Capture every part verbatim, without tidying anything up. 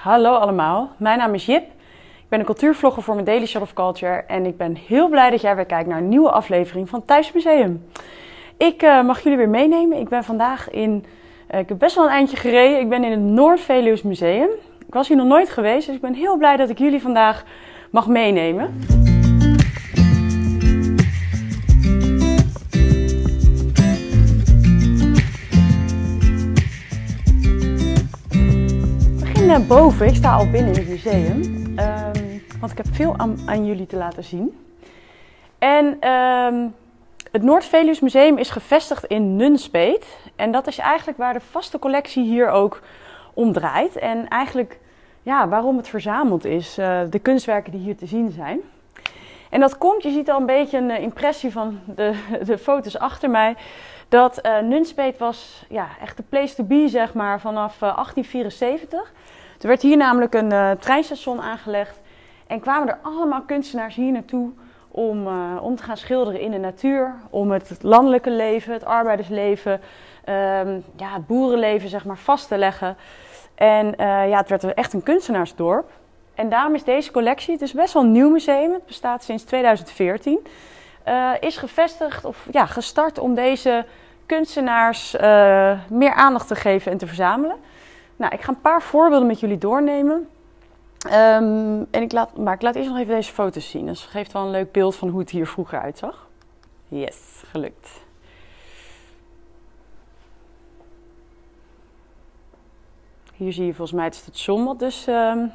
Hallo allemaal, mijn naam is Jip. Ik ben een cultuurvlogger voor My Daily Shot of Culture en ik ben heel blij dat jij weer kijkt naar een nieuwe aflevering van Thuis Museum. Ik uh, mag jullie weer meenemen. Ik ben vandaag in, uh, ik heb best wel een eindje gereden. Ik ben in het Noord-Veluws Museum. Ik was hier nog nooit geweest, dus ik ben heel blij dat ik jullie vandaag mag meenemen. Naar boven. Ik sta al binnen in het museum, um, want ik heb veel aan, aan jullie te laten zien. En um, het Noord-Veluws Museum is gevestigd in Nunspeet en dat is eigenlijk waar de vaste collectie hier ook om draait en eigenlijk ja, waarom het verzameld is, uh, de kunstwerken die hier te zien zijn. En dat komt, je ziet al een beetje een uh, impressie van de, de foto's achter mij, dat uh, Nunspeet was ja, echt de place to be zeg maar vanaf uh, achttien vierenzeventig. Er werd hier namelijk een uh, treinstation aangelegd en kwamen er allemaal kunstenaars hier naartoe om, uh, om te gaan schilderen in de natuur. Om het landelijke leven, het arbeidersleven, um, ja, het boerenleven zeg maar, vast te leggen. En uh, ja, het werd echt een kunstenaarsdorp. En daarom is deze collectie, het is best wel een nieuw museum, het bestaat sinds tweeduizend veertien. Uh, is gevestigd of ja, gestart om deze kunstenaars uh, meer aandacht te geven en te verzamelen. Nou, ik ga een paar voorbeelden met jullie doornemen. Um, en ik laat, maar ik laat eerst nog even deze foto's zien. Dat dus geeft wel een leuk beeld van hoe het hier vroeger uitzag. Yes, gelukt. Hier zie je volgens mij het station wat dus um,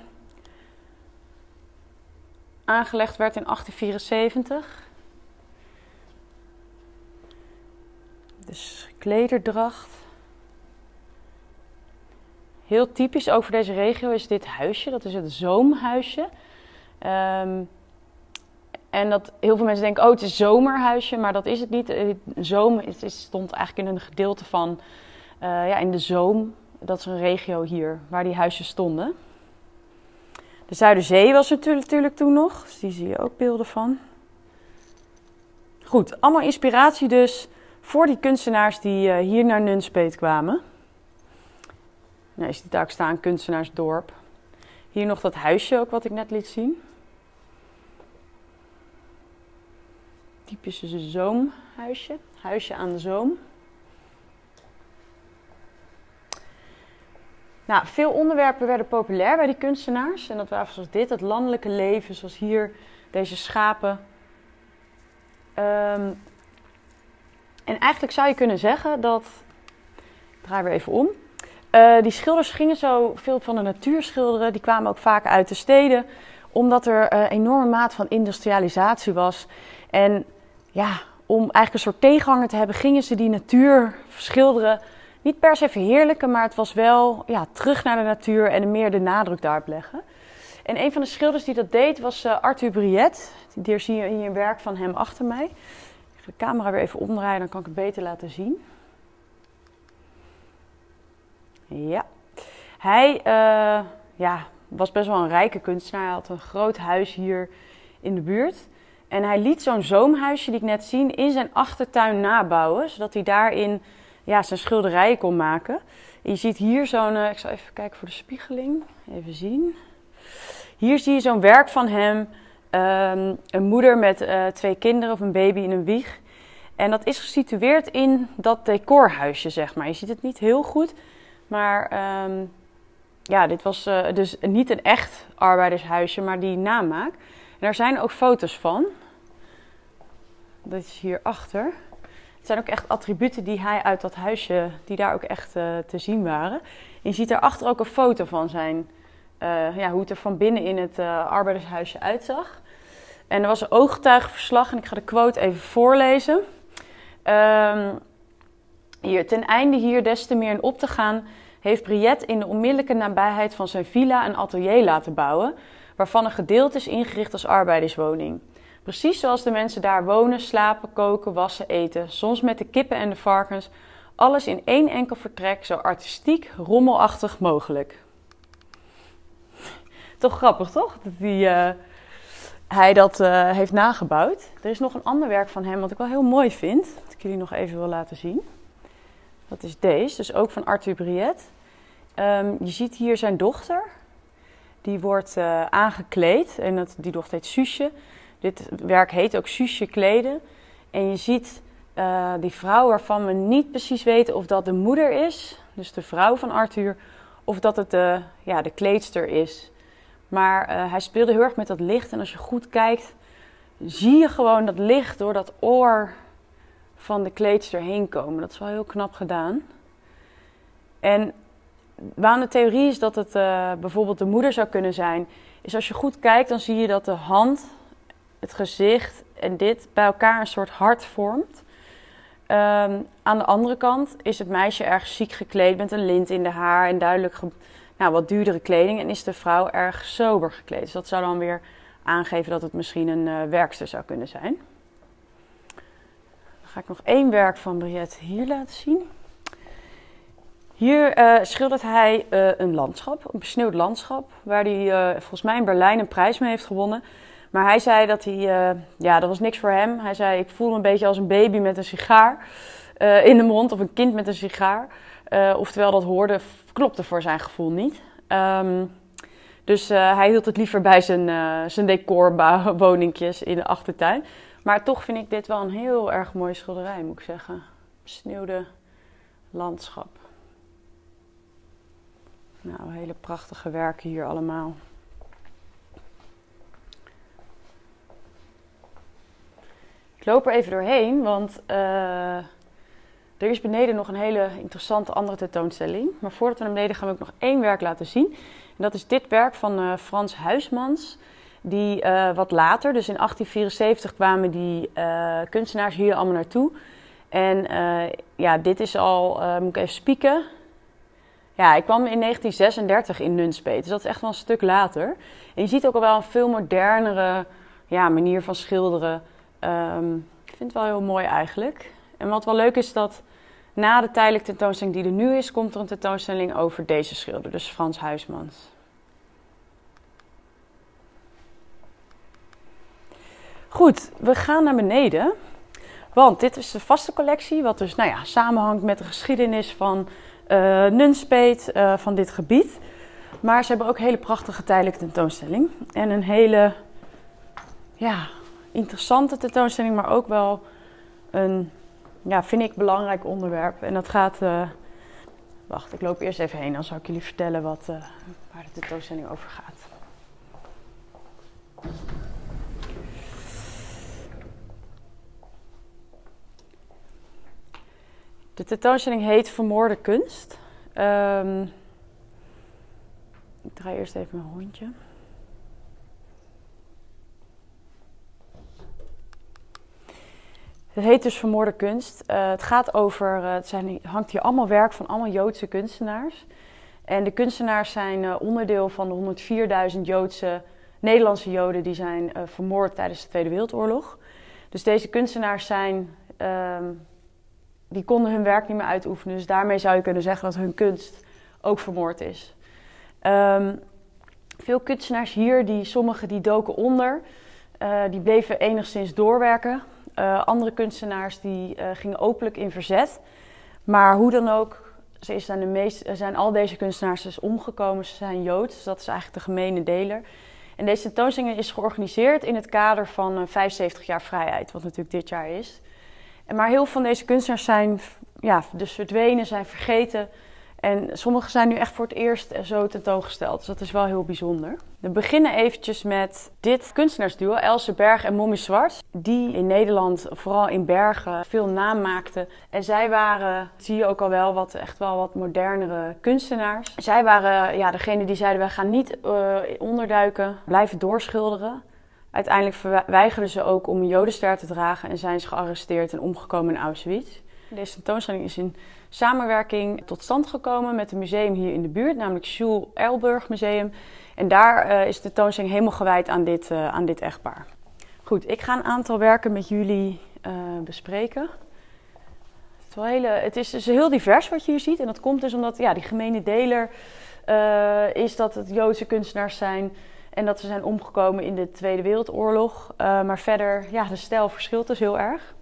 aangelegd werd in achttien vierenzeventig. Dus klederdracht. Heel typisch ook voor deze regio is dit huisje, dat is het Zoomhuisje. Um, en dat heel veel mensen denken, oh het is zomerhuisje, maar dat is het niet. Zoom het is, stond eigenlijk in een gedeelte van, uh, ja in de Zoom, dat is een regio hier, waar die huisjes stonden. De Zuiderzee was er natuurlijk toen nog, dus die zie je ook beelden van. Goed, allemaal inspiratie dus voor die kunstenaars die uh, hier naar Nunspeet kwamen. Nou, je ziet daar ook staan, kunstenaarsdorp. Hier nog dat huisje ook wat ik net liet zien. Typisch dus een zoomhuisje. Huisje aan de zoom. Nou, veel onderwerpen werden populair bij die kunstenaars. En dat waren zoals dit, het landelijke leven, zoals hier deze schapen. Um, en eigenlijk zou je kunnen zeggen dat... Ik draai weer even om. Uh, die schilders gingen zo veel van de natuur schilderen, die kwamen ook vaak uit de steden, omdat er een uh, enorme mate van industrialisatie was. En ja, om eigenlijk een soort tegenhanger te hebben, gingen ze die natuur schilderen. Niet per se verheerlijken, maar het was wel ja, terug naar de natuur en meer de nadruk daarop leggen. En een van de schilders die dat deed was uh, Arthur Briët. Hier zie je hier een werk van hem achter mij. Ik ga de camera weer even omdraaien, dan kan ik het beter laten zien. Ja, hij uh, ja, was best wel een rijke kunstenaar. Hij had een groot huis hier in de buurt. En hij liet zo'n zoomhuisje, die ik net zie, in zijn achtertuin nabouwen. Zodat hij daarin ja, zijn schilderijen kon maken. En je ziet hier zo'n, uh, ik zal even kijken voor de spiegeling. Even zien. Hier zie je zo'n werk van hem. Um, een moeder met uh, twee kinderen of een baby in een wieg. En dat is gesitueerd in dat decorhuisje, zeg maar. Je ziet het niet heel goed. Maar um, ja, dit was uh, dus niet een echt arbeidershuisje, maar die namaak. En daar zijn ook foto's van. Dat is hierachter. Het zijn ook echt attributen die hij uit dat huisje, die daar ook echt uh, te zien waren. En je ziet daarachter ook een foto van zijn, uh, ja, hoe het er van binnen in het uh, arbeidershuisje uitzag. En er was een ooggetuigenverslag en ik ga de quote even voorlezen. Um, Hier, ten einde hier des te meer in op te gaan, heeft Briët in de onmiddellijke nabijheid van zijn villa een atelier laten bouwen, waarvan een gedeelte is ingericht als arbeiderswoning. Precies zoals de mensen daar wonen, slapen, koken, wassen, eten, soms met de kippen en de varkens, alles in één enkel vertrek, zo artistiek, rommelachtig mogelijk. Toch grappig, toch? Dat die, uh, hij dat uh, heeft nagebouwd. Er is nog een ander werk van hem wat ik wel heel mooi vind, dat ik jullie nog even wil laten zien. Dat is deze, dus ook van Arthur Briët. Um, je ziet hier zijn dochter. die wordt uh, aangekleed en dat, die dochter heet Suusje. Dit werk heet ook Suusje Kleden. En je ziet uh, die vrouw waarvan we niet precies weten of dat de moeder is, dus de vrouw van Arthur, of dat het de, ja, de kleedster is. Maar uh, hij speelde heel erg met dat licht en als je goed kijkt, zie je gewoon dat licht door dat oor van de kleedster heen komen. Dat is wel heel knap gedaan. En waar de theorie is dat het uh, bijvoorbeeld de moeder zou kunnen zijn, is als je goed kijkt, dan zie je dat de hand, het gezicht en dit bij elkaar een soort hart vormt. Um, aan de andere kant is het meisje erg chic gekleed met een lint in de haar en duidelijk ge- nou, wat duurdere kleding. En is de vrouw erg sober gekleed. Dus dat zou dan weer aangeven dat het misschien een uh, werkster zou kunnen zijn. Dan ga ik nog één werk van Briët hier laten zien. Hier uh, schildert hij uh, een landschap, een besneeuwd landschap, waar hij uh, volgens mij in Berlijn een prijs mee heeft gewonnen. Maar hij zei dat hij, uh, ja, dat was niks voor hem. Hij zei, ik voel me een beetje als een baby met een sigaar uh, in de mond of een kind met een sigaar. Uh, oftewel, dat hoorde, klopte voor zijn gevoel niet. Um, dus uh, hij hield het liever bij zijn, uh, zijn decorwoninkjes in de achtertuin. Maar toch vind ik dit wel een heel erg mooie schilderij, moet ik zeggen. Besneeuwde landschap. Nou, hele prachtige werken hier allemaal. Ik loop er even doorheen, want uh, er is beneden nog een hele interessante andere tentoonstelling. Maar voordat we naar beneden gaan, wil ik nog één werk laten zien. En dat is dit werk van uh, Frans Huismans. Die uh, wat later, dus in achttien vierenzeventig, kwamen die uh, kunstenaars hier allemaal naartoe. En uh, ja, dit is al, uh, moet ik even spieken. Ja, ik kwam in negentien zesendertig in Nunspeet, dus dat is echt wel een stuk later. En je ziet ook al wel een veel modernere ja, manier van schilderen. Um, ik vind het wel heel mooi eigenlijk. En wat wel leuk is dat na de tijdelijke tentoonstelling die er nu is, komt er een tentoonstelling over deze schilder, dus Frans Huismans. Goed, we gaan naar beneden, want dit is de vaste collectie, wat dus nou ja, samenhangt met de geschiedenis van uh, Nunspeet, uh, van dit gebied. Maar ze hebben ook een hele prachtige tijdelijke tentoonstelling en een hele, ja... interessante tentoonstelling, maar ook wel een, ja, vind ik, belangrijk onderwerp. En dat gaat... Uh... Wacht, ik loop eerst even heen, dan zal ik jullie vertellen wat, uh, waar de tentoonstelling over gaat. De tentoonstelling heet Vermoorde kunst. Um... Ik draai eerst even mijn hondje. Het heet dus Vermoorde kunst. Uh, het gaat over, uh, het zijn, hangt hier allemaal werk van allemaal Joodse kunstenaars. En de kunstenaars zijn uh, onderdeel van de honderdvierduizend Joodse, Nederlandse Joden die zijn uh, vermoord tijdens de Tweede Wereldoorlog. Dus deze kunstenaars zijn, uh, die konden hun werk niet meer uitoefenen. Dus daarmee zou je kunnen zeggen dat hun kunst ook vermoord is. Um, veel kunstenaars hier, die, sommigen die doken onder, uh, die bleven enigszins doorwerken. Uh, andere kunstenaars die uh, gingen openlijk in verzet. Maar hoe dan ook, ze is aan de meest, zijn al deze kunstenaars dus omgekomen. Ze zijn Joods, dus dat is eigenlijk de gemene deler. En deze tentoonstelling is georganiseerd in het kader van uh, vijfenzeventig jaar vrijheid, wat natuurlijk dit jaar is. En maar heel veel van deze kunstenaars zijn ja, dus verdwenen, zijn vergeten. En sommige zijn nu echt voor het eerst zo tentoongesteld. Dus dat is wel heel bijzonder. We beginnen eventjes met dit kunstenaarsduo, Else Berg en Mommie Schwarz. Die in Nederland, vooral in Bergen, veel naam maakten. En zij waren, zie je ook al wel, wat, echt wel wat modernere kunstenaars. Zij waren ja, degene die zeiden, wij gaan niet uh, onderduiken, blijven doorschilderen. Uiteindelijk weigerden ze ook om een jodenster te dragen en zijn ze gearresteerd en omgekomen in Auschwitz. Deze tentoonstelling is in samenwerking tot stand gekomen met een museum hier in de buurt, namelijk Sjoel Elburg Museum. En daar uh, is de tentoonstelling helemaal gewijd aan dit, uh, aan dit echtpaar. Goed, ik ga een aantal werken met jullie uh, bespreken. Het is, wel hele, het is dus heel divers wat je hier ziet en dat komt dus omdat ja, die gemene deler uh, is dat het Joodse kunstenaars zijn en dat ze zijn omgekomen in de Tweede Wereldoorlog. Uh, maar verder, ja, de stijl verschilt dus heel erg.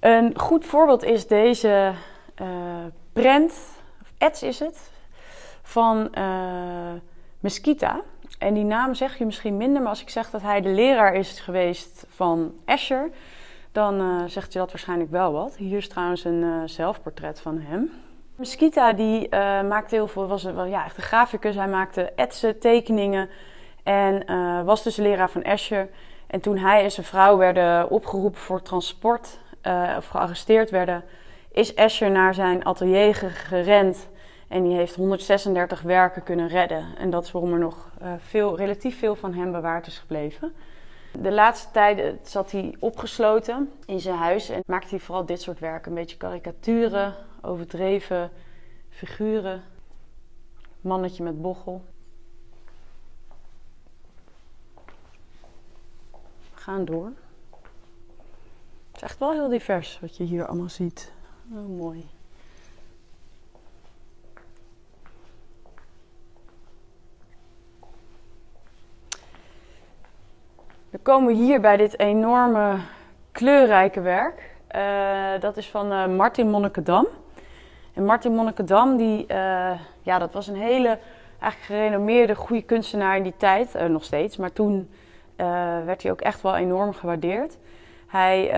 Een goed voorbeeld is deze uh, prent, of ets is het, van uh, Mesquita. En die naam zeg je misschien minder, maar als ik zeg dat hij de leraar is geweest van Escher, dan uh, zegt je dat waarschijnlijk wel wat. Hier is trouwens een uh, zelfportret van hem. Mesquita die, uh, maakte heel veel, was een, ja, echt een graficus. Hij maakte etsen, tekeningen en uh, was dus leraar van Escher. En toen hij en zijn vrouw werden opgeroepen voor transport uh, of gearresteerd werden, is Escher naar zijn atelier gerend. En die heeft honderdzesendertig werken kunnen redden. En dat is waarom er nog veel, relatief veel van hem bewaard is gebleven. De laatste tijd zat hij opgesloten in zijn huis. En maakte hij vooral dit soort werken. Een beetje karikaturen, overdreven figuren. Mannetje met bochel. We gaan door. Het is echt wel heel divers wat je hier allemaal ziet. Oh, mooi. Dan komen we hier bij dit enorme kleurrijke werk. Uh, dat is van uh, Martin Monnickendam. En Martin Monnickendam, die, uh, ja, dat was een hele eigenlijk gerenommeerde goede kunstenaar in die tijd. Uh, nog steeds, maar toen uh, werd hij ook echt wel enorm gewaardeerd. Hij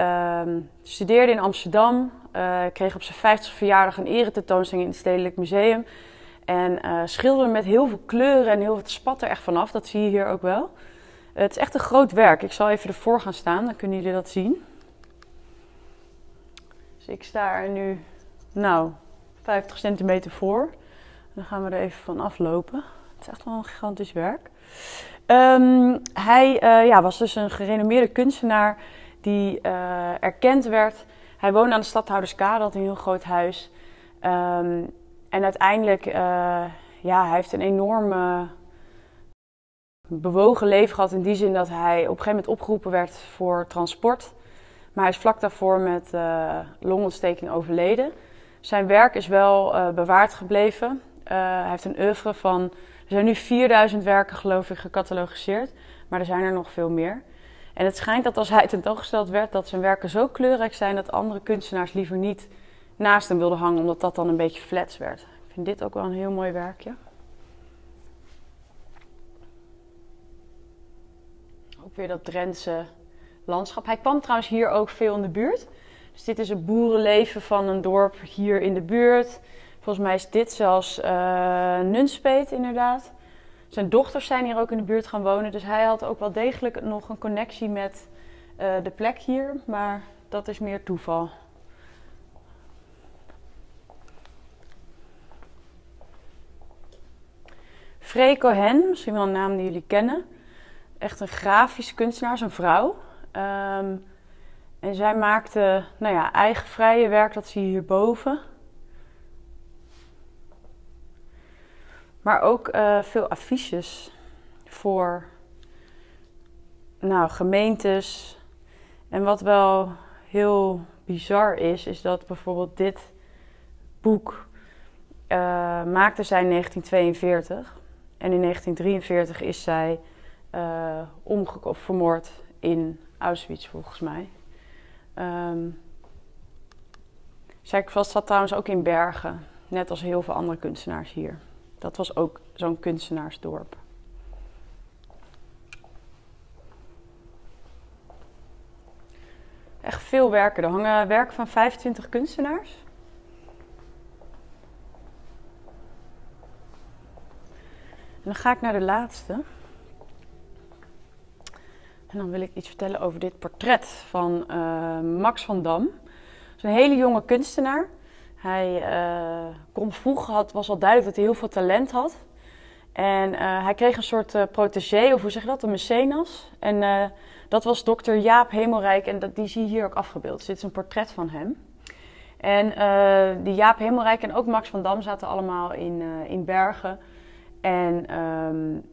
uh, studeerde in Amsterdam, uh, kreeg op zijn vijftigste verjaardag een eretentoonstelling in het Stedelijk Museum. En uh, schilderde met heel veel kleuren en heel veel spat er echt vanaf, dat zie je hier ook wel. Het is echt een groot werk. Ik zal even ervoor gaan staan, dan kunnen jullie dat zien. Dus ik sta er nu, nou, vijftig centimeter voor. Dan gaan we er even van aflopen. Het is echt wel een gigantisch werk. Um, hij uh, ja, was dus een gerenommeerde kunstenaar die uh, erkend werd. Hij woonde aan de Stadhouderskade, had een heel groot huis. Um, en uiteindelijk, uh, ja, hij heeft een enorme... bewogen leven gehad in die zin dat hij op een gegeven moment opgeroepen werd voor transport. Maar hij is vlak daarvoor met uh, longontsteking overleden. Zijn werk is wel uh, bewaard gebleven. Uh, hij heeft een oeuvre van, er zijn nu vierduizend werken geloof ik gecatalogiseerd, maar er zijn er nog veel meer. En het schijnt dat als hij tentoongesteld werd, dat zijn werken zo kleurrijk zijn dat andere kunstenaars liever niet naast hem wilden hangen, omdat dat dan een beetje flats werd. Ik vind dit ook wel een heel mooi werkje. Ook weer dat Drentse landschap. Hij kwam trouwens hier ook veel in de buurt. Dus dit is het boerenleven van een dorp hier in de buurt. Volgens mij is dit zelfs uh, Nunspeet inderdaad. Zijn dochters zijn hier ook in de buurt gaan wonen. Dus hij had ook wel degelijk nog een connectie met uh, de plek hier. Maar dat is meer toeval. Freco Henn, misschien wel een naam die jullie kennen. Echt een grafische kunstenaar, een vrouw. Um, en zij maakte nou ja, eigen vrije werk, dat zie je hierboven. Maar ook uh, veel affiches voor nou, gemeentes. En wat wel heel bizar is, is dat bijvoorbeeld dit boek uh, maakte zij in negentien tweeënveertig. En in negentien drieënveertig is zij... Uh, omgekomen, vermoord in Auschwitz volgens mij. Um, Zij zat trouwens ook in Bergen, net als heel veel andere kunstenaars hier. Dat was ook zo'n kunstenaarsdorp. Echt veel werken, er hangen werken van vijfentwintig kunstenaars. En dan ga ik naar de laatste. En dan wil ik iets vertellen over dit portret van uh, Max van Dam. Dat is een hele jonge kunstenaar. Hij uh, kon vroeg, had, was al duidelijk dat hij heel veel talent had. En uh, hij kreeg een soort uh, protégé, of hoe zeg je dat, een mecenas. En uh, dat was dokter Jaap Hemelrijk en dat, die zie je hier ook afgebeeld. Dus dit is een portret van hem. En uh, die Jaap Hemelrijk en ook Max van Dam zaten allemaal in, uh, in Bergen. En... Um,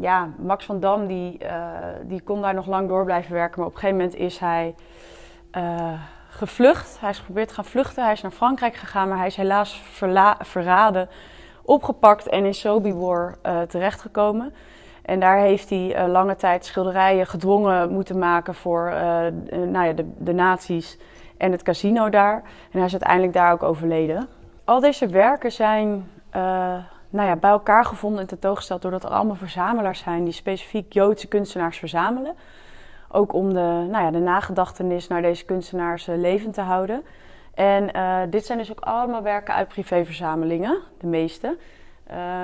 Ja, Max van Dam die, uh, die kon daar nog lang door blijven werken. Maar op een gegeven moment is hij uh, gevlucht. Hij is geprobeerd te gaan vluchten. Hij is naar Frankrijk gegaan, maar hij is helaas verraden, opgepakt en in Sobibor uh, terechtgekomen. En daar heeft hij uh, lange tijd schilderijen gedwongen moeten maken voor uh, nou ja, de, de nazi's en het casino daar. En hij is uiteindelijk daar ook overleden. Al deze werken zijn... Uh, nou ja, bij elkaar gevonden en tentoongesteld doordat er allemaal verzamelaars zijn die specifiek Joodse kunstenaars verzamelen. Ook om de, nou ja, de nagedachtenis naar deze kunstenaars uh, levend te houden. En uh, dit zijn dus ook allemaal werken uit privéverzamelingen, de meeste.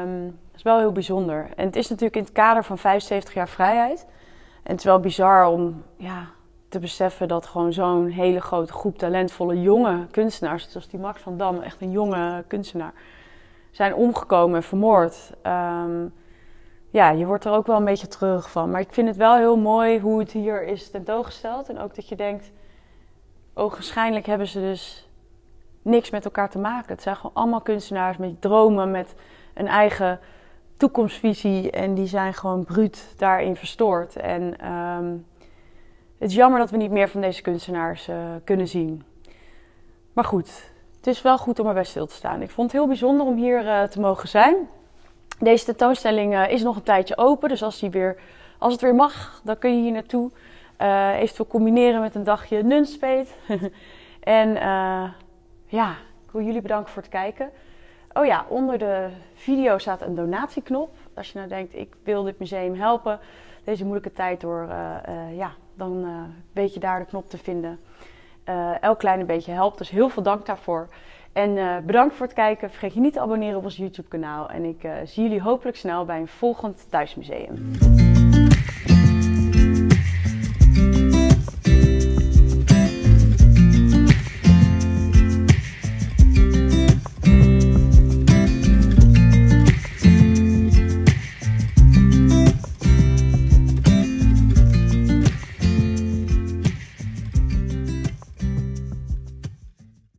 Um, dat is wel heel bijzonder. En het is natuurlijk in het kader van vijfenzeventig jaar vrijheid. En het is wel bizar om ja, te beseffen dat gewoon zo'n hele grote groep talentvolle jonge kunstenaars, zoals die Max van Dam, echt een jonge kunstenaar, zijn omgekomen en vermoord. Um, ja, je wordt er ook wel een beetje terug van. Maar ik vind het wel heel mooi hoe het hier is tentoongesteld. En ook dat je denkt, ogenschijnlijk hebben ze dus niks met elkaar te maken. Het zijn gewoon allemaal kunstenaars met dromen, met een eigen toekomstvisie. En die zijn gewoon bruut daarin verstoord. En um, het is jammer dat we niet meer van deze kunstenaars uh, kunnen zien. Maar goed, het is wel goed om erbij stil te staan. Ik vond het heel bijzonder om hier uh, te mogen zijn. Deze tentoonstelling uh, is nog een tijdje open. Dus als, die weer, als het weer mag, dan kun je hier naartoe. Uh, eventueel combineren met een dagje Nunspeet. En uh, ja, ik wil jullie bedanken voor het kijken. Oh ja, onder de video staat een donatieknop. Als je nou denkt, ik wil dit museum helpen deze moeilijke tijd door, uh, uh, ja, dan uh, weet je daar de knop te vinden. Uh, elk kleine beetje helpt, dus heel veel dank daarvoor. En uh, bedankt voor het kijken. Vergeet je niet te abonneren op ons YouTube kanaal. En ik uh, zie jullie hopelijk snel bij een volgend thuismuseum.